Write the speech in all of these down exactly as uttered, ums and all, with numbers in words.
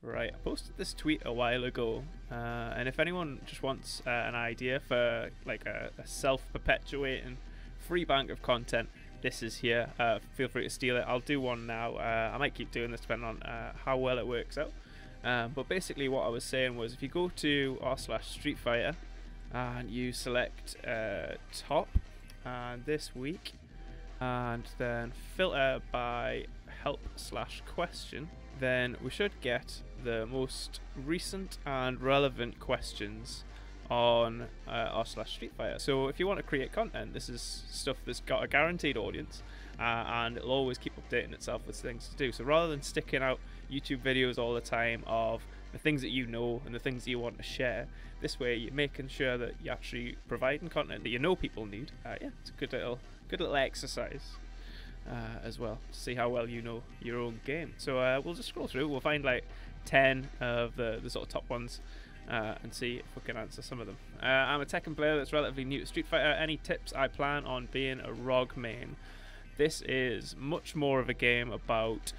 Right, I posted this tweet a while ago, uh, and if anyone just wants uh, an idea for like a, a self-perpetuating free bank of content, this is here. Uh, feel free to steal it. I'll do one now. Uh, I might keep doing this depending on uh, how well it works out. Um, but basically what I was saying was, if you go to r slash Street Fighter and you select uh, top and this week and then filter by help slash question, then we should get the most recent and relevant questions on uh, r slash Street Fighter. So if you want to create content, this is stuff that's got a guaranteed audience, uh, and it'll always keep updating itself with things to do. So rather than sticking out YouTube videos all the time of the things that you know and the things that you want to share, this way you're making sure that you're actually providing content that you know people need. Uh, yeah, it's a good little, good little exercise. Uh, as well, to see how well you know your own game. So uh, we'll just scroll through, we'll find like ten of the, the sort of top ones uh, and see if we can answer some of them. Uh, I'm a Tekken player that's relatively new to Street Fighter. Any tips? I plan on being a R O G main. This is much more of a game about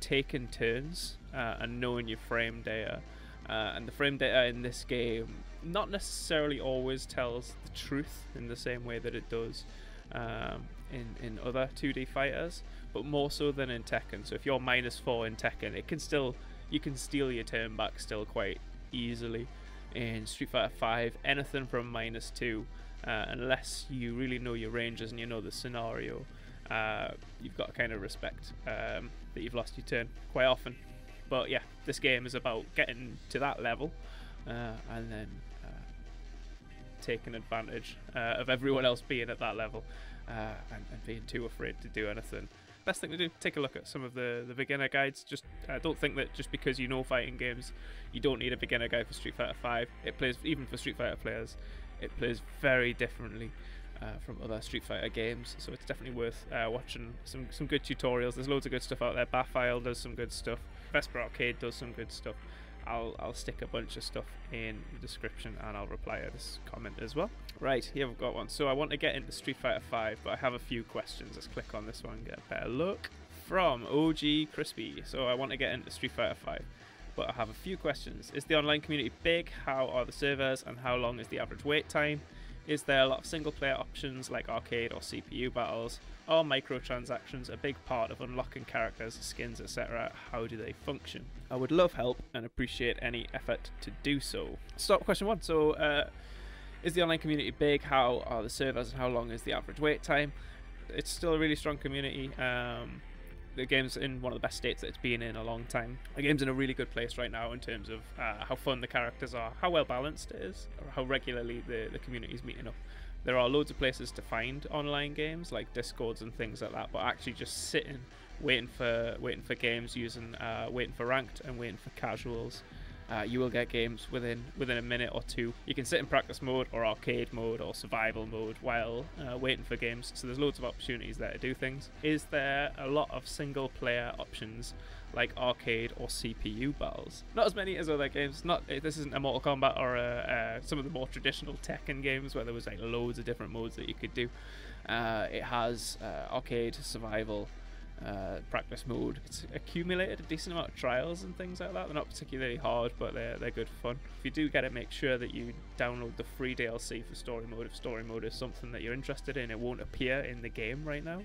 taking turns uh, and knowing your frame data. Uh, and the frame data in this game not necessarily always tells the truth in the same way that it does Um, in, in other two D fighters, but more so than in Tekken. So if you're minus four in Tekken, it can still you can steal your turn back still quite easily. In Street Fighter five, anything from minus two, uh, unless you really know your ranges and you know the scenario, uh, you've got to kind of respect um, that you've lost your turn quite often. But yeah, this game is about getting to that level uh, and then taking advantage uh, of everyone else being at that level uh, and, and being too afraid to do anything. Best thing to do, take a look at some of the, the beginner guides. Just uh, don't think that just because you know fighting games, you don't need a beginner guide for Street Fighter five. It plays, even for Street Fighter players, it plays very differently uh, from other Street Fighter games. So it's definitely worth uh, watching some, some good tutorials. There's loads of good stuff out there. Bafael does some good stuff. Vesper Arcade does some good stuff. I'll, I'll stick a bunch of stuff in the description and I'll reply to this comment as well. Right, here we've got one. So I want to get into Street Fighter five, but I have a few questions. Let's click on this one and get a better look. From O G Crispy. So I want to get into Street Fighter five, but I have a few questions. Is the online community big? How are the servers and how long is the average wait time? Is there a lot of single player options like arcade or C P U battles? Are microtransactions a big part of unlocking characters, skins, et cetera? How do they function? I would love help and appreciate any effort to do so. Stop question one. So uh, is the online community big? How are the servers and how long is the average wait time? It's still a really strong community. Um, the game's in one of the best states that it's been in a long time. The game's in a really good place right now in terms of uh, how fun the characters are, how well balanced it is, or how regularly the, the community's meeting up. There are loads of places to find online games like Discords and things like that, but actually just sitting, waiting for waiting for games, using uh, waiting for ranked and waiting for casuals, uh, you will get games within within a minute or two. You can sit in practice mode or arcade mode or survival mode while uh, waiting for games. So there's loads of opportunities there to do things. Is there a lot of single player options like arcade or C P U battles? Not as many as other games. Not this isn't a Mortal Kombat or a, uh, some of the more traditional Tekken games where there was like loads of different modes that you could do. Uh, it has uh, arcade, survival, uh, practice mode. It's accumulated a decent amount of trials and things like that. They're not particularly hard, but they're they're good fun. If you do get it, make sure that you download the free D L C for story mode. If story mode is something that you're interested in, it won't appear in the game right now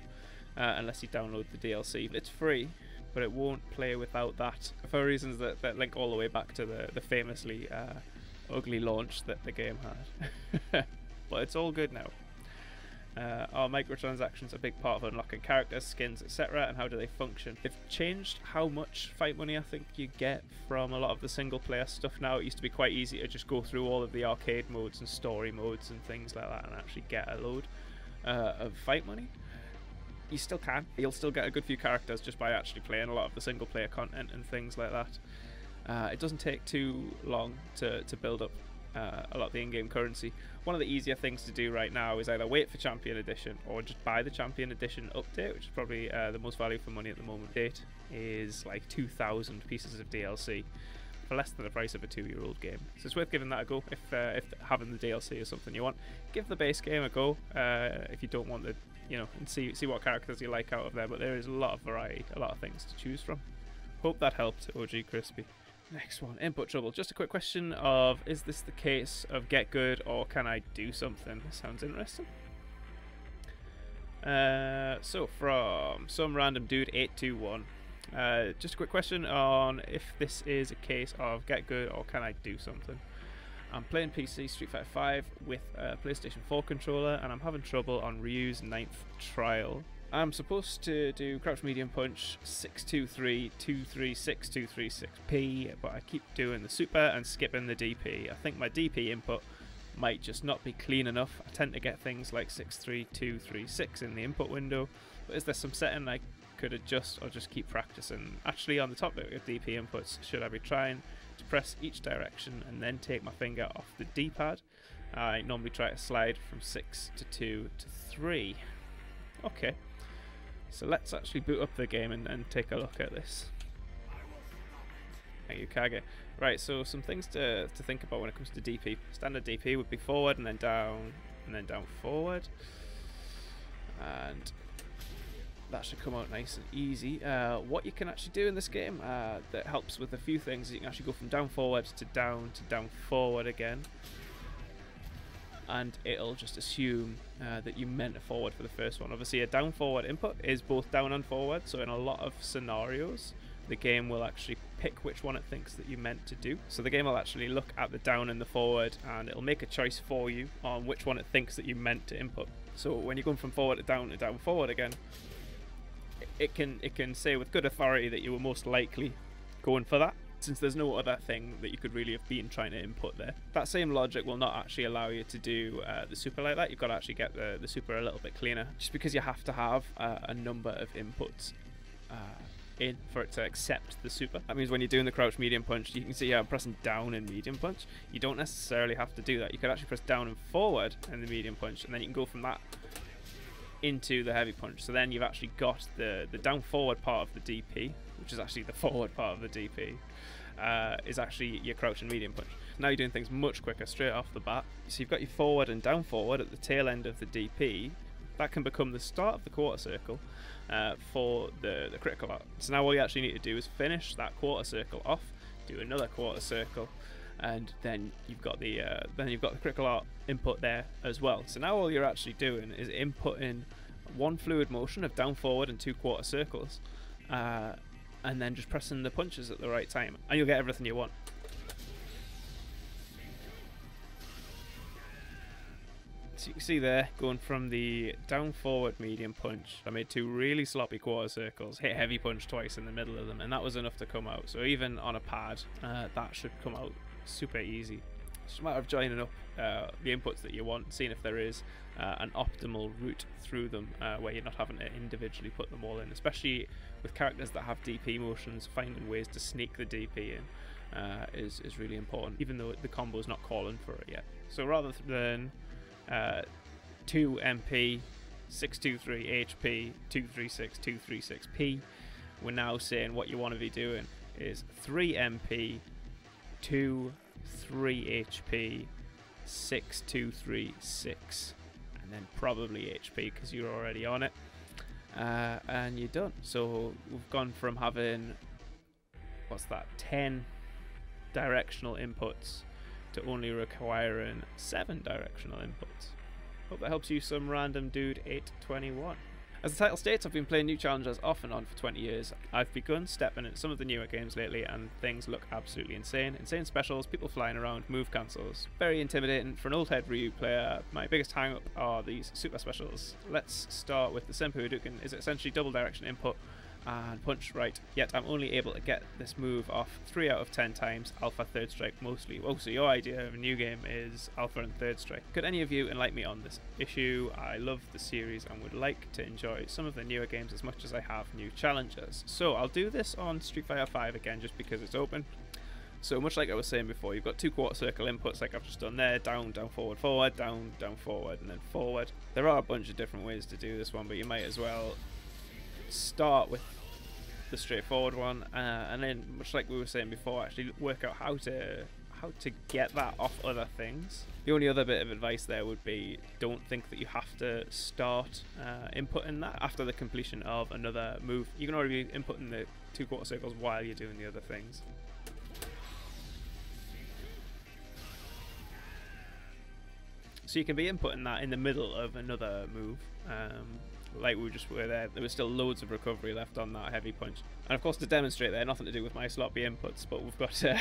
uh, unless you download the D L C. It's free, but it won't play without that, for reasons that, that link all the way back to the, the famously uh, ugly launch that the game had. But it's all good now. Uh, are microtransactions a big part of unlocking characters, skins, et cetera, and how do they function? They've changed how much fight money I think you get from a lot of the single player stuff now. It used to be quite easy to just go through all of the arcade modes and story modes and things like that and actually get a load uh, of fight money. You still can. You'll still get a good few characters just by actually playing a lot of the single player content and things like that. Uh, it doesn't take too long to, to build up uh, a lot of the in-game currency. One of the easier things to do right now is either wait for Champion Edition or just buy the Champion Edition update, which is probably uh, the most value for money at the moment. Date is like two thousand pieces of D L C for less than the price of a two-year-old game. So it's worth giving that a go if, uh, if having the D L C is something you want. Give the base game a go uh, if you don't want the, you know, and see see what characters you like out of there, but there is a lot of variety, a lot of things to choose from. Hope that helped, O G Crispy. Next one, input trouble. Just a quick question of, is this the case of get good or can I do something? Sounds interesting. Uh, so from some random dude eight two one. Uh, just a quick question on if this is a case of get good or can I do something. I'm playing P C Street Fighter five with a PlayStation four controller and I'm having trouble on Ryu's ninth trial. I'm supposed to do crouch medium punch six two three, two three six, two three six P, but I keep doing the super and skipping the D P. I think my D P input might just not be clean enough. I tend to get things like six three, two three six in the input window, but is there some setting I could adjust or just keep practicing? Actually, on the topic of D P inputs, should I be trying to press each direction and then take my finger off the D-pad? I normally try to slide from six to two to three. Okay, so let's actually boot up the game and, and take a look at this. Thank you, Kage. Right, so some things to, to think about when it comes to D P. Standard D P would be forward and then down and then down forward. And that should come out nice and easy. Uh, what you can actually do in this game uh, that helps with a few things is you can actually go from down forward to down to down forward again. And it'll just assume uh, that you meant a forward for the first one. Obviously a down forward input is both down and forward, so in a lot of scenarios the game will actually pick which one it thinks that you meant to do. So the game will actually look at the down and the forward and it'll make a choice for you on which one it thinks that you meant to input. So when you're going from forward to down to down forward again, it can, it can say with good authority that you were most likely going for that, since there's no other thing that you could really have been trying to input there. That same logic will not actually allow you to do uh, the super like that. You've got to actually get the, the super a little bit cleaner, just because you have to have uh, a number of inputs uh, in for it to accept the super. That means when you're doing the crouch medium punch, you can see how I'm pressing down in medium punch. You don't necessarily have to do that. You could actually press down and forward in the medium punch, and then you can go from that into the heavy punch. So then you've actually got the, the down forward part of the D P, which is actually the forward part of the D P, uh, is actually your crouch and medium punch. Now you're doing things much quicker straight off the bat. So you've got your forward and down forward at the tail end of the D P. That can become the start of the quarter circle uh, for the, the critical art. So now all you actually need to do is finish that quarter circle off, do another quarter circle, and then you've got the uh, then you've got the critical art input there as well. So now all you're actually doing is inputting one fluid motion of down forward and two quarter circles, uh, and then just pressing the punches at the right time, and you'll get everything you want. So you can see there, going from the down forward medium punch, I made two really sloppy quarter circles, hit heavy punch twice in the middle of them, and that was enough to come out. So even on a pad, uh, that should come out super easy. It's just a matter of joining up uh, the inputs that you want, seeing if there is uh, an optimal route through them uh, where you're not having to individually put them all in, especially with characters that have D P motions. Finding ways to sneak the D P in uh, is, is really important, even though the combo's not calling for it yet. So rather than uh, two M P, six two three H P, two three six, two three six P, we're now saying what you want to be doing is three M P, two three H P, six two three six, and then probably H P because you're already on it, uh, and you're done. So we've gone from having, what's that, ten directional inputs to only requiring seven directional inputs. Hope that helps you, some random dude eight twenty-one. As the title states, I've been playing new challenges off and on for twenty years. I've begun stepping into some of the newer games lately and things look absolutely insane. Insane specials, people flying around, move cancels. Very intimidating for an old head Ryu player. My biggest hang up are these super specials. Let's start with the Senpu Hadouken. Is essentially double direction input and punch right, yet I'm only able to get this move off three out of ten times, alpha third strike mostly. Oh, so your idea of a new game is alpha and third strike. Could any of you enlighten me on this issue? I love the series and would like to enjoy some of the newer games as much as I have new challenges. So I'll do this on Street Fighter five again just because it's open. So much like I was saying before, you've got two quarter circle inputs like I've just done there, down, down, forward, forward, down, down, forward, and then forward. There are a bunch of different ways to do this one, but you might as well start with the straightforward one, uh, and then, much like we were saying before, actually work out how to how to get that off other things. The only other bit of advice there would be, don't think that you have to start uh, inputting that after the completion of another move. You can already be inputting the two quarter circles while you're doing the other things. So you can be inputting that in the middle of another move, um, like we just were there. There was still loads of recovery left on that heavy punch. And of course, to demonstrate there, nothing to do with my sloppy inputs, but we've got uh,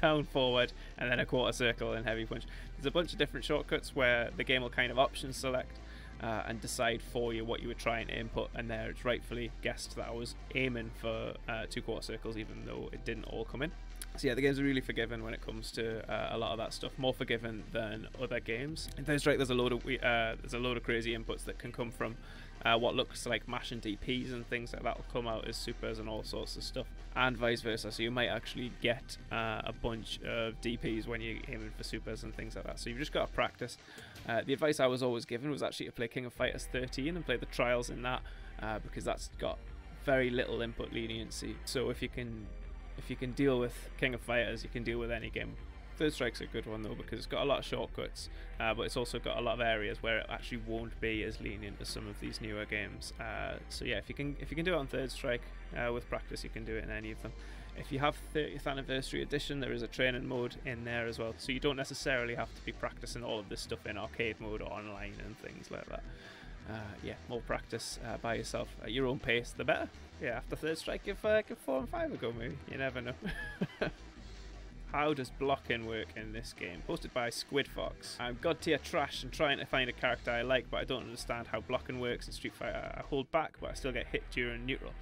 down, forward, and then a quarter circle and heavy punch. There's a bunch of different shortcuts where the game will kind of option select uh, and decide for you what you were trying to input, and there it's rightfully guessed that I was aiming for uh, two quarter circles, even though it didn't all come in. So yeah, the game's really forgiving when it comes to uh, a lot of that stuff. More forgiving than other games. In Third Strike, there's a load of we, uh, there's a load of crazy inputs that can come from uh, what looks like mashing D Ps and things like that will come out as supers and all sorts of stuff, and vice versa. So you might actually get uh, a bunch of D Ps when you're aiming for supers and things like that. So you've just got to practice. Uh, the advice I was always given was actually to play King of Fighters thirteen and play the trials in that uh, because that's got very little input leniency. So if you can. If you can deal with King of Fighters, you can deal with any game. Third Strike's a good one though because it's got a lot of shortcuts, uh, but it's also got a lot of areas where it actually won't be as lenient as some of these newer games. Uh, so yeah, if you can if you can do it on Third Strike uh, with practice, you can do it in any of them. If you have thirtieth Anniversary Edition, there is a training mode in there as well, so you don't necessarily have to be practicing all of this stuff in arcade mode or online and things like that. Uh, yeah, more practice uh, by yourself at your own pace, the better. Yeah, after Third Strike, give, uh, give four and five a go, maybe. You never know. How does blocking work in this game? Posted by Squid Fox. I'm god tier trash and trying to find a character I like, but I don't understand how blocking works in Street Fighter. I hold back, but I still get hit during neutral.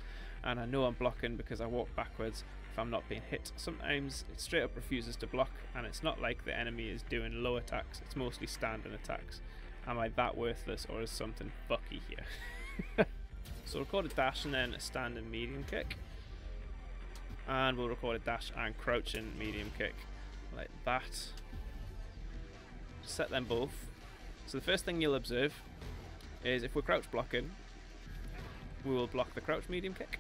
And I know I'm blocking because I walk backwards if I'm not being hit. Sometimes it straight up refuses to block, and it's not like the enemy is doing low attacks. It's mostly standing attacks. Am I that worthless, or is something fucky here? So record a dash and then a standing medium kick. And we'll record a dash and crouching medium kick, like that. Set them both. So the first thing you'll observe is if we're crouch blocking, we will block the crouch medium kick.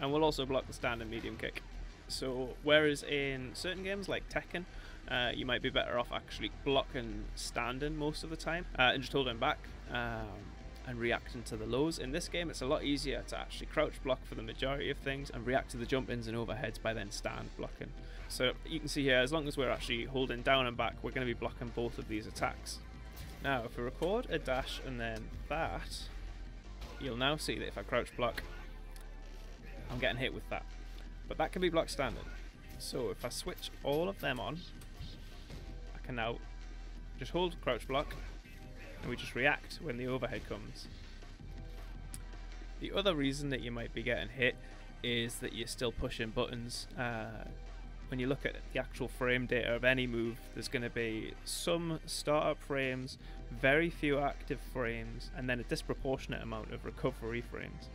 And we'll also block the standing medium kick. So whereas in certain games like Tekken, Uh, you might be better off actually blocking standing most of the time uh, and just holding back um, and reacting to the lows. In this game, it's a lot easier to actually crouch block for the majority of things and react to the jump ins and overheads by then stand blocking. So you can see here, as long as we're actually holding down and back, we're going to be blocking both of these attacks. Now, if we record a dash and then that, you'll now see that if I crouch block, I'm getting hit with that. But that can be blocked standing. So if I switch all of them on, and now just hold crouch block and we just react when the overhead comes. The other reason that you might be getting hit is that you're still pushing buttons. Uh, when you look at the actual frame data of any move, there's going to be some startup frames, very few active frames, and then a disproportionate amount of recovery frames.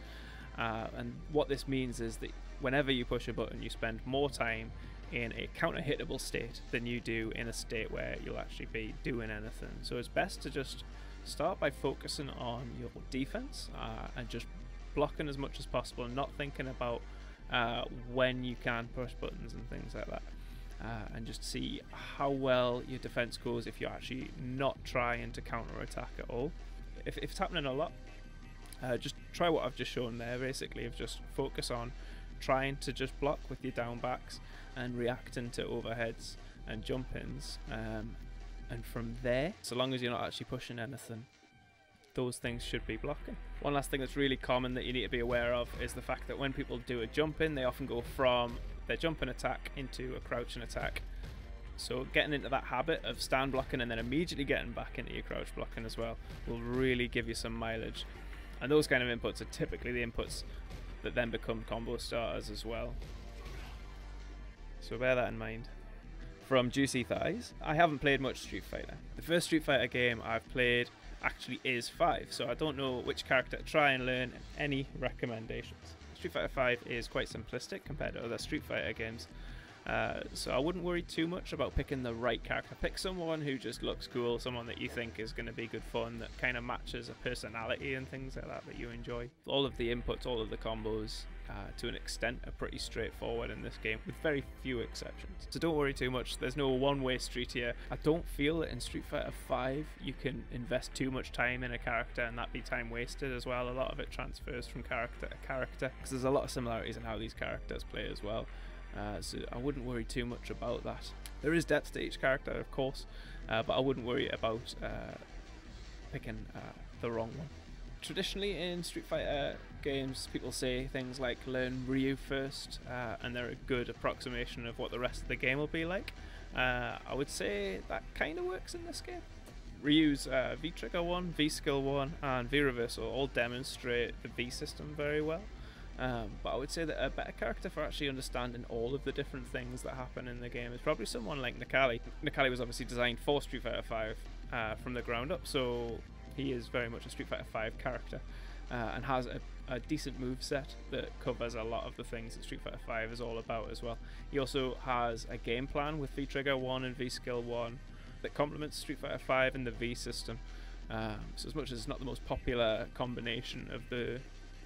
Uh, and what this means is that whenever you push a button, you spend more time in a counter-hittable state than you do in a state where you'll actually be doing anything. So it's best to just start by focusing on your defense uh, and just blocking as much as possible and not thinking about uh, when you can push buttons and things like that. Uh, and just see how well your defense goes if you're actually not trying to counter-attack at all. If, if it's happening a lot, uh, just try what I've just shown there, basically, of just focus on trying to just block with your down backs and reacting to overheads and jump ins, um, and from there, so long as you're not actually pushing anything, those things should be blocking. One last thing that's really common that you need to be aware of is the fact that when people do a jump in, they often go from their jumping attack into a crouching attack. So getting into that habit of stand blocking and then immediately getting back into your crouch blocking as well will really give you some mileage. And those kind of inputs are typically the inputs that then become combo starters as well. So bear that in mind. From Juicy Thighs, I haven't played much Street Fighter. The first Street Fighter game I've played actually is five, so I don't know which character to try and learn and any recommendations. Street Fighter five is quite simplistic compared to other Street Fighter games, uh, so I wouldn't worry too much about picking the right character. Pick someone who just looks cool, someone that you think is going to be good fun, that kind of matches a personality and things like that that you enjoy. All of the inputs, all of the combos, Uh, to an extent, are pretty straightforward in this game, with very few exceptions. So don't worry too much, there's no one-way street here. I don't feel that in Street Fighter five you can invest too much time in a character and that be time wasted as well. A lot of it transfers from character to character, because there's a lot of similarities in how these characters play as well. uh, so I wouldn't worry too much about that. There is depth to each character, of course, uh, but I wouldn't worry about uh, picking uh, the wrong one. Traditionally in Street Fighter games, people say things like learn Ryu first, uh, and they're a good approximation of what the rest of the game will be like. Uh, I would say that kind of works in this game. Ryu's uh, V-Trigger one, V-Skill one, and V-Reversal all demonstrate the V-System very well. Um, but I would say that a better character for actually understanding all of the different things that happen in the game is probably someone like Necalli. Necalli was obviously designed for Street Fighter V uh, from the ground up, so he is very much a Street Fighter V character, uh, and has a, a decent moveset that covers a lot of the things that Street Fighter V is all about as well. He also has a game plan with V-Trigger one and V-Skill one that complements Street Fighter V and the V-System. Um, so as much as it's not the most popular combination of the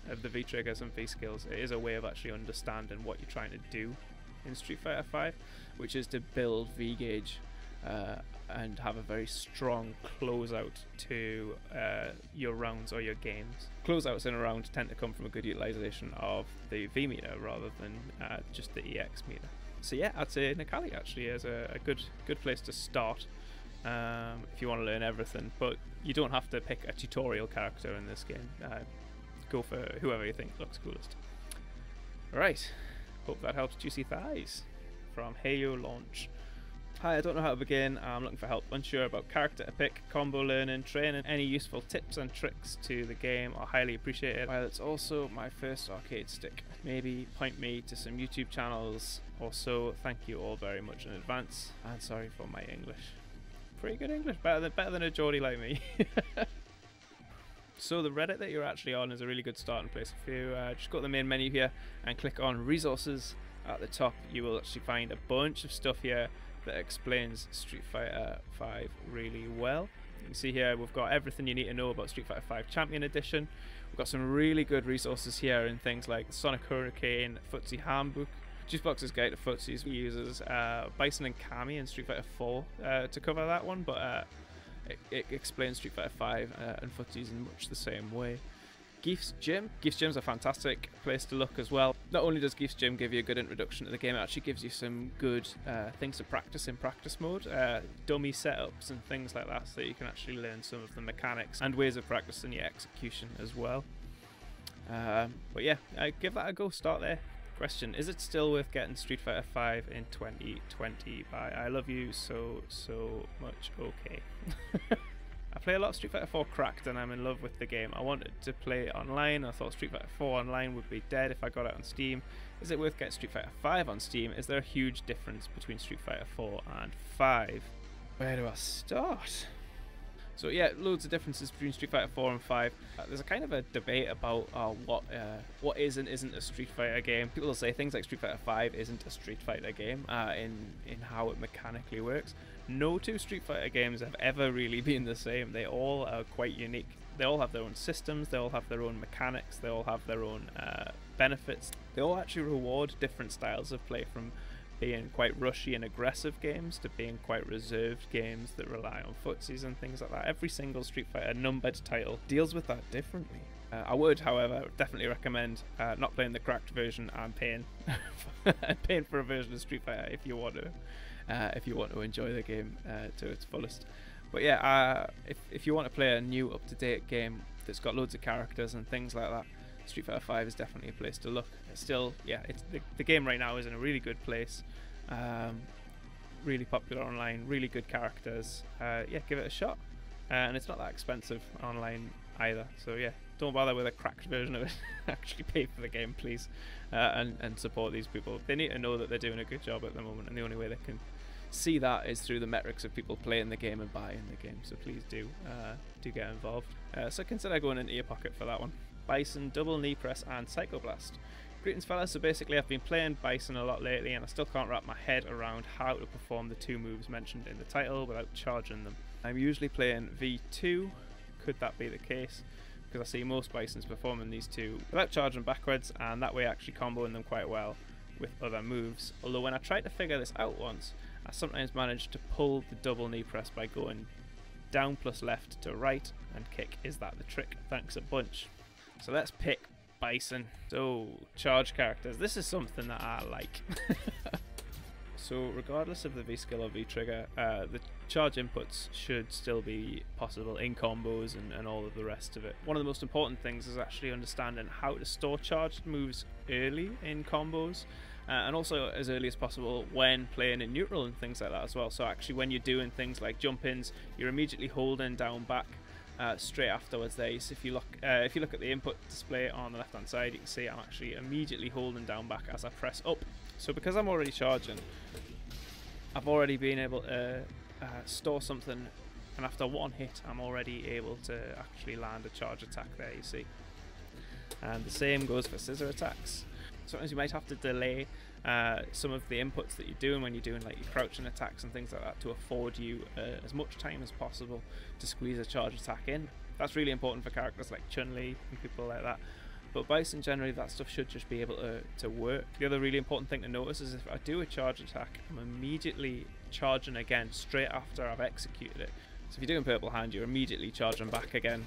of the V-Triggers and V-Skills, it is a way of actually understanding what you're trying to do in Street Fighter V, which is to build V-Gauge Uh, and have a very strong closeout to uh, your rounds or your games. Closeouts in a round tend to come from a good utilisation of the V-meter rather than uh, just the E X-meter. So yeah, I'd say Necalli actually is a, a good good place to start um, if you want to learn everything, but you don't have to pick a tutorial character in this game. Uh, go for whoever you think looks coolest. Alright, hope that helps. Juicy Thighs from Heyo Launch. Hi, I don't know how to begin, I'm looking for help, unsure about character to pick, combo learning, training, any useful tips and tricks to the game are highly appreciated, while it's also my first arcade stick. Maybe point me to some YouTube channels or so. Thank you all very much in advance, and sorry for my English. Pretty good English, better than, better than a Geordie like me. So the Reddit that you're actually on is a really good starting place. If you uh, just go to the main menu here and click on resources at the top, you will actually find a bunch of stuff here that explains Street Fighter V really well. You can see here we've got everything you need to know about Street Fighter V Champion Edition. We've got some really good resources here in things like Sonic Hurricane, Footsie Handbook, Gief's Box's Guide to Footsies. We uses uh, Bison and Kami in Street Fighter four uh, to cover that one, but uh, it, it explains Street Fighter V uh, and Footsies in much the same way. Gief's Gym. Gief's Gym is a fantastic place to look as well. Not only does Gief's Gym give you a good introduction to the game, it actually gives you some good uh, things to practice in practice mode, uh, dummy setups and things like that, so that you can actually learn some of the mechanics and ways of practicing your execution as well. Um, but yeah, uh, give that a go, start there. Question, is it still worth getting Street Fighter V in twenty twenty? Bye, I love you so, so much, okay. I play a lot of Street Fighter four cracked and I'm in love with the game. I wanted to play it online. I thought Street Fighter four online would be dead if I got it on Steam. Is it worth getting Street Fighter five on Steam? Is there a huge difference between Street Fighter four and five? Where do I start? So yeah, loads of differences between Street Fighter four and five. Uh, there's a kind of a debate about uh, what uh, what is and isn't a Street Fighter game. People will say things like Street Fighter V isn't a Street Fighter game uh, in, in how it mechanically works. No two Street Fighter games have ever really been the same. They all are quite unique. They all have their own systems, they all have their own mechanics, they all have their own uh, benefits. They all actually reward different styles of play, from being quite rushy and aggressive games to being quite reserved games that rely on footsies and things like that. Every single Street Fighter numbered title deals with that differently. Uh, I would, however, definitely recommend uh, not playing the cracked version and paying, paying for a version of Street Fighter if you want to. Uh, if you want to enjoy the game uh, to its fullest. But yeah, uh, if, if you want to play a new up-to-date game that's got loads of characters and things like that, Street Fighter V is definitely a place to look. It's still, yeah, it's the, the game right now is in a really good place, um, really popular online, really good characters. Uh, yeah, give it a shot, uh, and it's not that expensive online either, so yeah, don't bother with a cracked version of it. Actually pay for the game, please, uh, and, and support these people. They need to know that they're doing a good job at the moment, and the only way they can see that is through the metrics of people playing the game and buying the game, so please do uh, do get involved. Uh, so consider going into your pocket for that one. Bison, Double Knee Press and Psycho Blast. Greetings fellas, so basically I've been playing Bison a lot lately and I still can't wrap my head around how to perform the two moves mentioned in the title without charging them. I'm usually playing V two, could that be the case? Because I see most Bisons performing these two without charging backwards and that way actually comboing them quite well with other moves, although when I tried to figure this out once, I sometimes managed to pull the double knee press by going down plus left to right and kick. Is that the trick? Thanks a bunch. So let's pick Bison. So charge characters. This is something that I like. So regardless of the V-Skill or V-Trigger, uh, the charge inputs should still be possible in combos and, and all of the rest of it. One of the most important things is actually understanding how to store charged moves early in combos, uh, and also as early as possible when playing in neutral and things like that as well. So actually when you're doing things like jump-ins, you're immediately holding down back Uh, straight afterwards there. So if you look uh, if you look at the input display on the left hand side, you can see I'm actually immediately holding down back as I press up. So because I'm already charging, I've already been able to uh, store something, and after one hit I'm already able to actually land a charge attack there, you see. And the same goes for scissor attacks. Sometimes you might have to delay uh, some of the inputs that you're doing when you're doing like your crouching attacks and things like that to afford you uh, as much time as possible to squeeze a charge attack in. That's really important for characters like Chun-Li and people like that. But Bison generally, that stuff should just be able to, to work. The other really important thing to notice is if I do a charge attack, I'm immediately charging again straight after I've executed it. So if you're doing Purple Hand, you're immediately charging back again.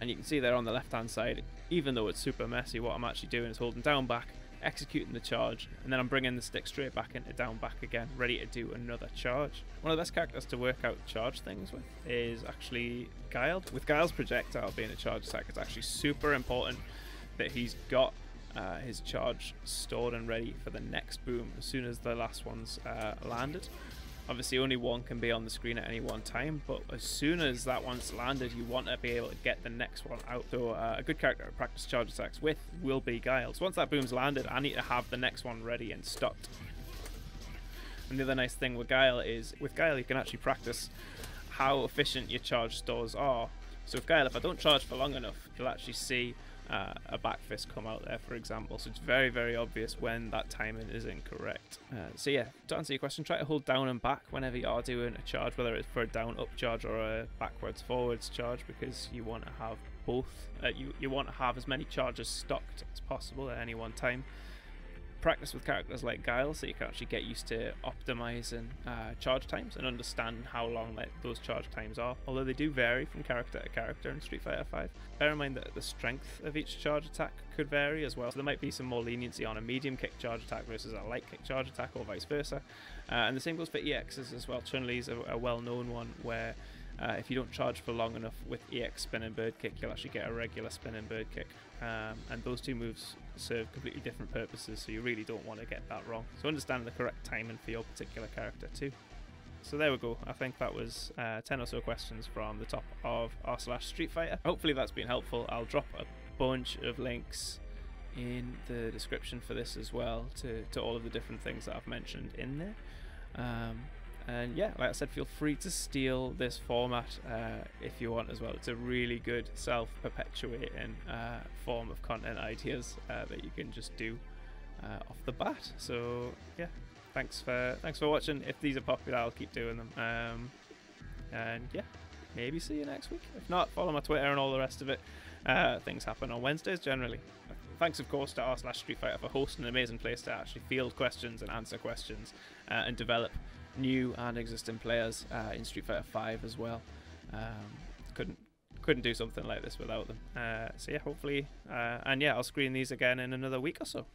And you can see there on the left hand side, even though it's super messy, what I'm actually doing is holding down back, executing the charge, and then I'm bringing the stick straight back into down back again, ready to do another charge. One of the best characters to work out charge things with is actually Guile. With Guile's projectile being a charge attack, it's actually super important that he's got uh, his charge stored and ready for the next boom as soon as the last one's uh, landed. Obviously only one can be on the screen at any one time, but as soon as that one's landed, you want to be able to get the next one out. So uh, a good character to practice charge attacks with will be Guile. So once that boom's landed, I need to have the next one ready and stocked. And the other nice thing with Guile is, with Guile you can actually practice how efficient your charge stores are. So with Guile, if I don't charge for long enough, you'll actually see Uh, a back fist come out there, for example. So it's very very obvious when that timing is incorrect. Uh, so yeah, to answer your question, try to hold down and back whenever you are doing a charge, whether it's for a down up charge or a backwards forwards charge, because you want to have both. Uh, you, you want to have as many charges stocked as possible at any one time. Practice with characters like Guile so you can actually get used to optimizing uh, charge times and understand how long like, those charge times are, although they do vary from character to character in Street Fighter five. Bear in mind that the strength of each charge attack could vary as well, so there might be some more leniency on a medium kick charge attack versus a light kick charge attack, or vice versa. Uh, and the same goes for E X's as well. Chun-Li's a, a well-known one where uh, if you don't charge for long enough with E X spin and bird kick, you'll actually get a regular spin and bird kick, um, and those two moves serve completely different purposes, so you really don't want to get that wrong. So understand the correct timing for your particular character too. So there we go. I think that was uh, ten or so questions from the top of r slash Street Fighter. Hopefully that's been helpful. I'll drop a bunch of links in the description for this as well to, to all of the different things that I've mentioned in there. Um, and yeah, like I said, feel free to steal this format uh, if you want as well. It's a really good self-perpetuating uh, form of content ideas uh, that you can just do uh, off the bat. So yeah, thanks for thanks for watching. If these are popular, I'll keep doing them, um, and yeah, maybe see you next week. If not, follow my Twitter and all the rest of it. Uh, things happen on Wednesdays generally. Thanks of course to r slash Street Fighter for hosting an amazing place to actually field questions and answer questions uh, and develop new and existing players uh, in Street Fighter five as well. Um, couldn't couldn't do something like this without them. Uh, so yeah, hopefully, uh, and yeah, I'll screen these again in another week or so.